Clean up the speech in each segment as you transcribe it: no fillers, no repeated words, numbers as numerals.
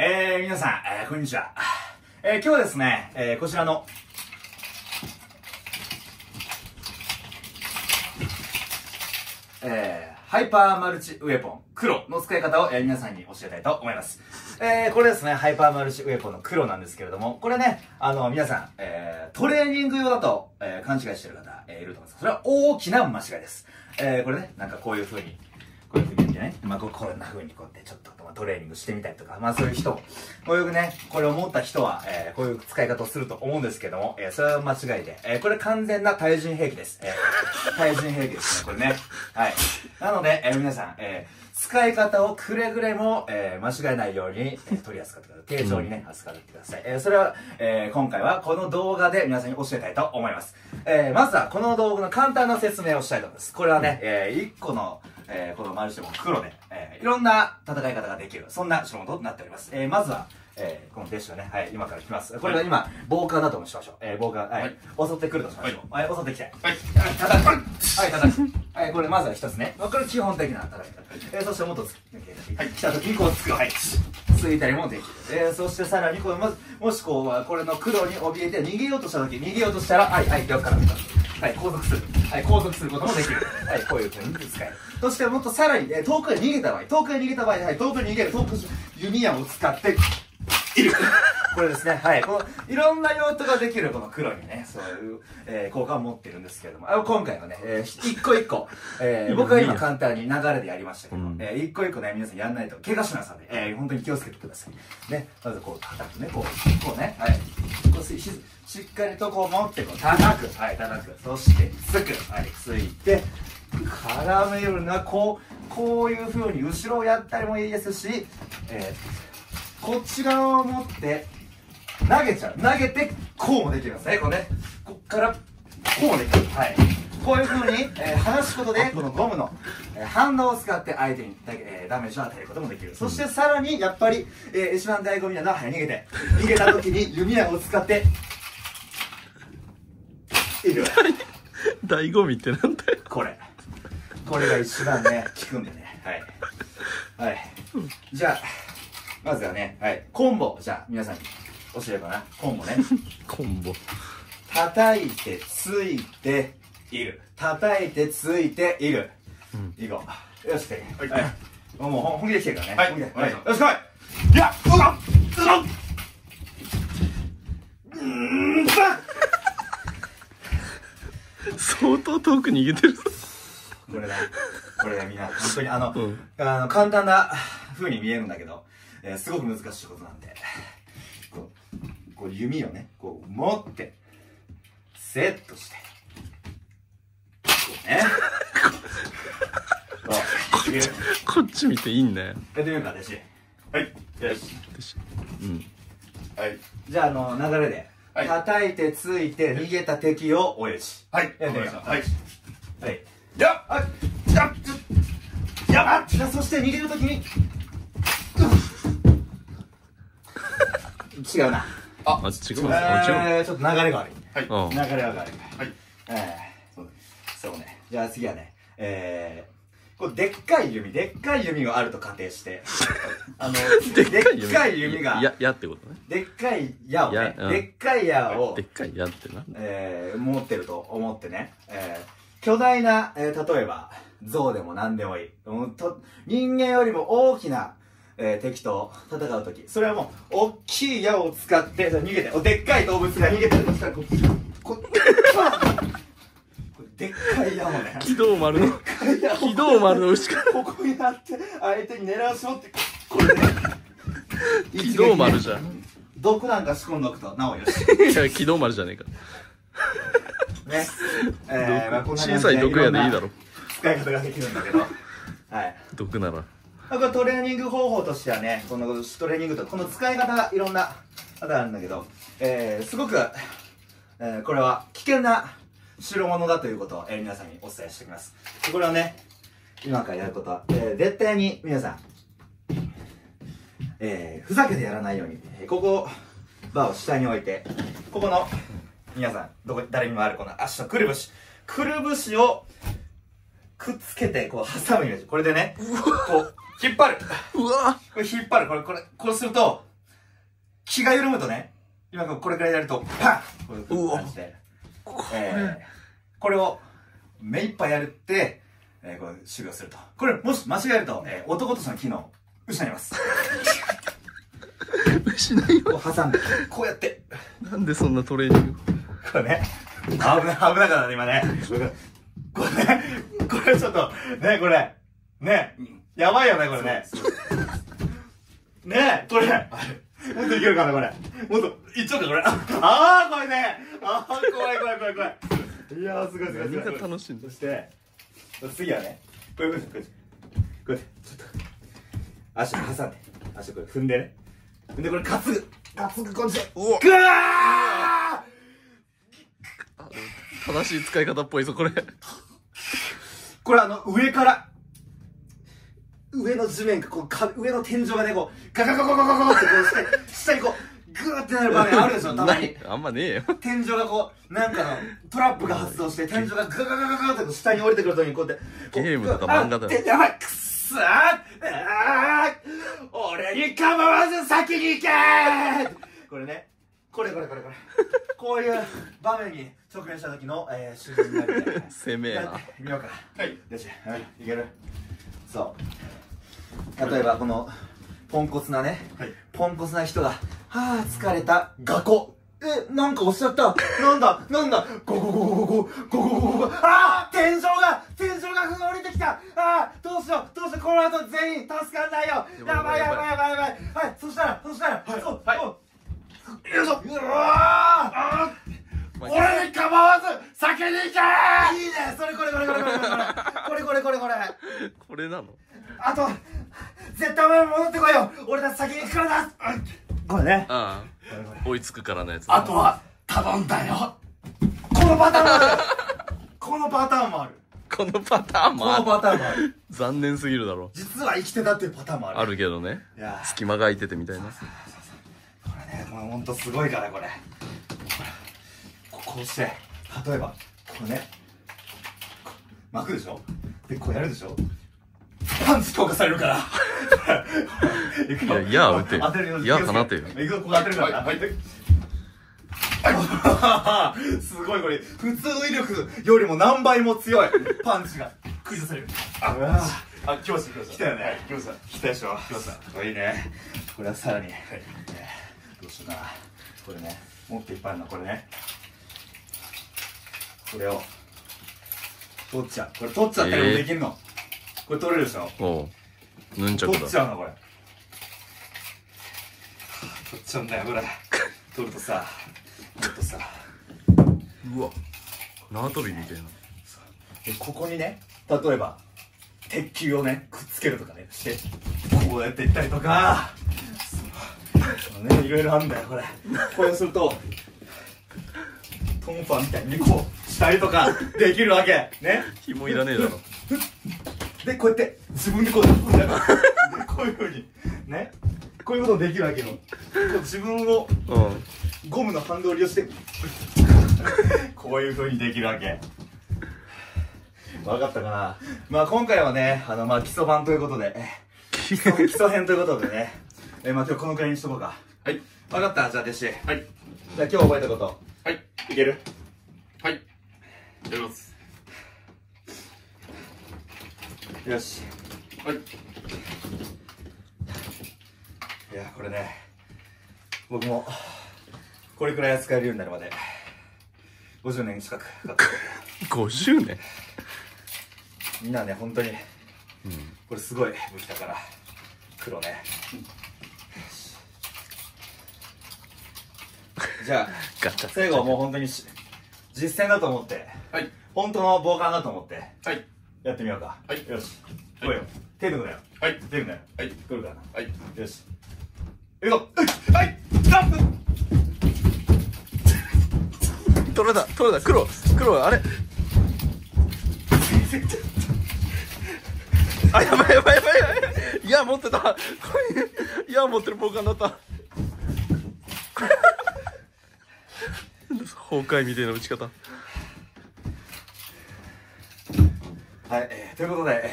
皆さん、こんにちは。今日はですね、こちらの、ハイパーマルチウェポン黒の使い方を皆さんに教えたいと思います。これですね、ハイパーマルチウェポンの黒なんですけれども、これね、皆さん、トレーニング用だと、勘違いしてる方、いると思います。それは大きな間違いです。これね、なんかこういう風に、ね、まあ、こんな風にこうやってちょっとトレーニングしてみたりとか、まあそういう人、よくね、これを持った人は、こういう使い方をすると思うんですけども、それは間違いで、これ完全な対人兵器です。対人兵器ですね、これね。はい。なので、皆さん、使い方をくれぐれも、間違えないように、取り扱ってください。丁重にね、扱ってください。それは、今回はこの動画で皆さんに教えたいと思います。まずはこの動画の簡単な説明をしたいと思います。これはね、1個の、このマルチウェポン黒で、いろんな戦い方ができる、そんな種目となっております。まずは、このデッシュがね、はい、今から来ます。これが今、防寒だとしましょう。防寒、はい、襲ってくるとしましょう。はい、襲ってきて。はい、叩く。はい、叩く。はい、これまずは一つね。これ基本的な戦い方。そして元つき。はい、来た時にこうつく。はい。ついたりもできる。そしてさらに、これもしこう、これの黒に怯えて逃げようとした時、逃げようとしたら、はい、はい、よくから。はい、後続する。はい、後続することもできる。はい、こういう風に使える。そしてもっとさらに、遠くへ逃げた場合、はい、遠くへ逃げる。遠く弓矢を使って、いる。これですね、はい。この、いろんな用途ができる、この黒にね、そういう、効果を持ってるんですけれども、今回はね、一個一個、僕は今簡単に流れでやりましたけど、一個一個ね、皆さんやんないと、怪我しなさいね、本当に気をつけてください。ね、まずこう叩くね、こうね、はい。こうしっかりとこう持って、こう叩く、はい、叩く。そして、つく、はい、ついて、絡めるのは、こういう風に後ろをやったりもいいですし、こっち側を持って、投げちゃう。投げて、こうもできるんですね。こうね。こっから、こうもできる。はい。こういう風に、離すことで、このゴムの、反動を使って相手にダメージを与えることもできる。そしてさらに、やっぱり、一番醍醐味なのは、はい、逃げて。逃げた時に弓矢を使って、いる。醍醐味ってなんだよ。これが一番ね、効くんでね。はい。はい。じゃあ、まずはね、はい、コンボ、じゃあ、皆さんに教えればな。コンボね。コンボ。叩いて、ついて、いる。叩いて、ついて、いる。うん、いこう。よし、はい。もう本気で来てるからね。はい、本気で。はい、よし、来い！いや、うわっ相当遠く逃げてる。これだ、みんな。本当に簡単な風に見えるんだけど、すごく難しいことなんで、こう弓をね、こう持って、セットして、こうね。こっち見ていいんだよ。やってみようか、私。はい。よし。うん。はい。じゃあ、流れで、叩いて、ついて、逃げた敵を追えし。はい。やってみましょう。はい。はい。やっやっじゃあ、そして逃げるときに、違うな。あ、違う。ちょっと流れが悪い。はい。流れが悪い。はい。そうね。じゃあ次はね、でっかい弓があると仮定して、でっかい弓が、矢ってことね。でっかい矢をね、でっかい矢ってな。持ってると思ってね、巨大な、例えば、象でも何でもいい。人間よりも大きな、敵と戦うとき、それはもう、大きい矢を使って、逃げて、でっかい動物が逃げてるとしたら、でっかい矢をね、軌道丸の後ろここになって、相手に狙うしろって、これね、軌道丸じゃん。毒なんか仕込んどくと、なおよし。いや、軌道丸じゃねえか。ね。小さい毒矢でいいだろ。使い方ができるんだけど。はい。毒なら。これトレーニング方法としてはね、このトレーニングと、この使い方がいろんな方があるんだけど、すごく、これは危険な代物だということを、皆さんにお伝えしておきます。これをね、今からやることは、絶対に皆さん、ふざけてやらないように、ここ、バーを下に置いて、ここの、皆さん、誰にもあるこの足のくるぶしを、くっつけて、こう、挟むイメージ。これでね、こう、引っ張る。これ引っ張る。これ、こうすると、気が緩むとね、今これくらいやると、パンこういう感じで。これを目いっぱいやるって、こう修行すると。これ、もし間違えると、男としての機能、失います。失いよ。挟んで、こうやって。なんでそんなトレーニングこれね、危なかったね、今ね。これね、これちょっと、ね、これ、ね、やばいよね、これね。ねえ、これ、もっといけるかな、これ。もっと、いっちゃうか、これ。あー、これね。あー、怖い。いやー、すごい、すごい。みんな楽しんで。そして、次はね、これ、ちょっと、足挟んで、足これ踏んでね。で、これ、担ぐ、こっちで。うわー！正しい使い方っぽいぞ、これ。これ、上から。上の地面がこう上の天井がねこうガガガガガガってこう下にこうグーってなる場面あるでしょたまに。あんまねえよ。天井がこうなんかのトラップが発動して天井がガガガガガってこう下に降りてくるときにこうやってゲームとか漫画だよ。やばいくっさーあー俺に構わず先に行けー。これねこれこういう場面に直面した時の主人になる。攻めやな。見ようか。はい。よしいける。そう例えばこのポンコツなね、はい、ポンコツな人が「はあ疲れたガコ」えなんかおっしゃったなんだゴゴゴゴああ天井が降りてきたああどうしようこの後全員助かんないよやばいはいそしたらはいよいしょうわ俺に構わず先に行けー！いいねそれこれこれなのあと絶対お前戻ってこいよ俺たち先に行くからなこれね追いつくからのやつあとは頼んだよこのパターンもある残念すぎるだろ実は生きてたっていうパターンもあるけどね隙間が空いててみたいなこれねもうほんとすごいからこれこうして例えばこれね巻くでしょでこうやるでしょパンツ強化されるからいや打てよいや放てよいくここ当てるからすごいこれ普通の威力よりも何倍も強いパンチが駆除されるあ来ました来たよね来たでしょいいねこれはさらにどうしようかなこれねもっといっぱいあるなこれねこれを取っちゃうこれ取っちゃったらできるのこれ取れるでしょおヌンチャクだ取っちゃうのこれ取っちゃうんだよこれ取るとさうわ縄跳びみたいなここにね例えば鉄球をねくっつけるとかねしてこうやっていったりとかねいろいろあるんだよこれこれをするとトンパみたいにこうしたりとかできるわけね紐いらねえだろでこうやって自分でこうこういうふうにねこういうことできるわけよ自分をゴムの反動を利用してこういうふうにできるわけ分かったかなまあ今回はねまあ基礎版ということで基礎編ということでねまあ今日このくらいにしとこうかはい分かったじゃあ弟子はいじゃあ今日覚えたことはいいけるはいやりますよしはいいやこれね僕もこれくらい扱えるようになるまで50年近くかかって50年みんなね本当に、うん、これすごい武器だから黒ね、うん、じゃあ最後はもう本当に実践だと思って、はい、本当の防寒だと思って、はい、やってみようか。はい、よし、来いよ。手抜くなよ。はい、手抜くなよ。はい、来るからな。はい、よし。行くぞ。はい、ダップ。取れた。黒あれ。あ、やばい。いや持ってた。いや持ってる防寒だった。崩壊みたいな打ち方はい、ということで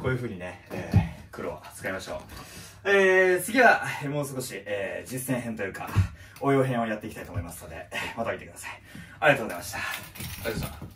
こういうふうにね、黒は使いましょう次はもう少し、実践編というか応用編をやっていきたいと思いますので、また見てください。ありがとうございました。ありがとうございました。